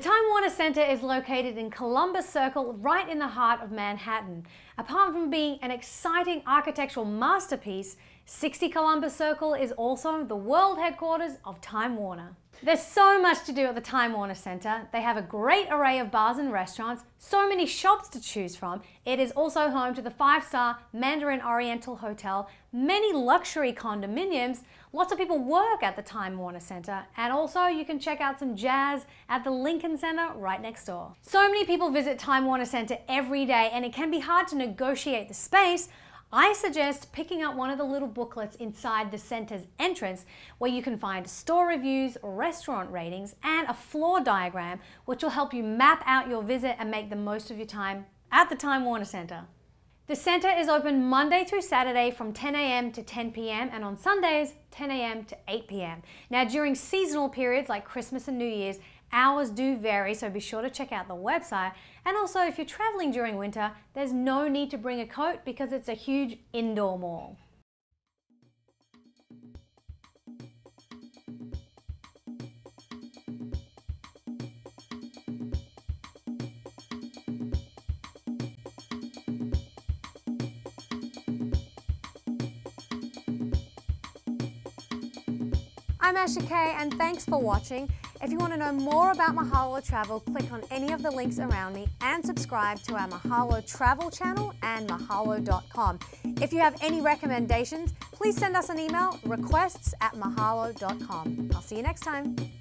The Time Warner Center is located in Columbus Circle, right in the heart of Manhattan. Apart from being an exciting architectural masterpiece, 60 Columbus Circle is also the world headquarters of Time Warner. There's so much to do at the Time Warner Center. They have a great array of bars and restaurants, so many shops to choose from. It is also home to the 5-star Mandarin Oriental Hotel, many luxury condominiums. Lots of people work at the Time Warner Center, and also you can check out some jazz at the Lincoln Center right next door. So many people visit Time Warner Center every day, and it can be hard to negotiate the space. I suggest picking up one of the little booklets inside the center's entrance, where you can find store reviews, restaurant ratings, and a floor diagram, which will help you map out your visit and make the most of your time at the Time Warner Center. The center is open Monday through Saturday from 10 a.m. to 10 p.m. and on Sundays 10 a.m. to 8 p.m. Now, during seasonal periods like Christmas and New Year's, hours do vary, so be sure to check out the website. And also, if you're traveling during winter, there's no need to bring a coat because it's a huge indoor mall. I'm Asha K, and thanks for watching. If you want to know more about Mahalo Travel, click on any of the links around me and subscribe to our Mahalo Travel channel and Mahalo.com. If you have any recommendations, please send us an email, requests@Mahalo.com. I'll see you next time.